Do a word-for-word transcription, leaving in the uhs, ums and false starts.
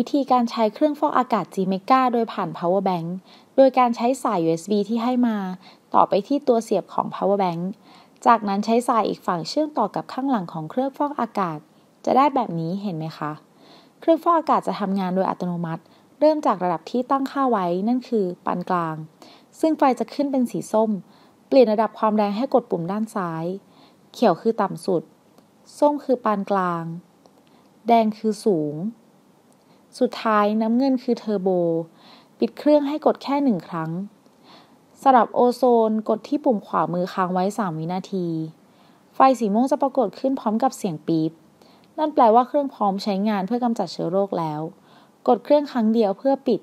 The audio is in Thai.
วิธีการใช้เครื่องฟอกอากาศ GEMEGA โดยผ่าน powerbank โดยการใช้สาย ยู เอส บี ที่ให้มาต่อไปที่ตัวเสียบของ powerbank จากนั้นใช้สายอีกฝั่งเชื่อมต่อกับข้างหลังของเครื่องฟอกอากาศจะได้แบบนี้เห็นไหมคะเครื่องฟอกอากาศจะทำงานโดยอัตโนมัติเริ่มจากระดับที่ตั้งค่าไว้นั่นคือปานกลางซึ่งไฟจะขึ้นเป็นสีส้มเปลี่ยนระดับความแรงให้กดปุ่มด้านซ้ายเขียวคือต่ำสุดส้มคือปานกลางแดงคือสูงสุดท้ายน้ำเงินคือเทอร์โบปิดเครื่องให้กดแค่หนึ่งครั้งสำหรับโอโซนกดที่ปุ่มขวามือค้างไว้สามวินาทีไฟสีม่วงจะปรากฏขึ้นพร้อมกับเสียงปี๊บนั่นแปลว่าเครื่องพร้อมใช้งานเพื่อกำจัดเชื้อโรคแล้วกดเครื่องครั้งเดียวเพื่อปิด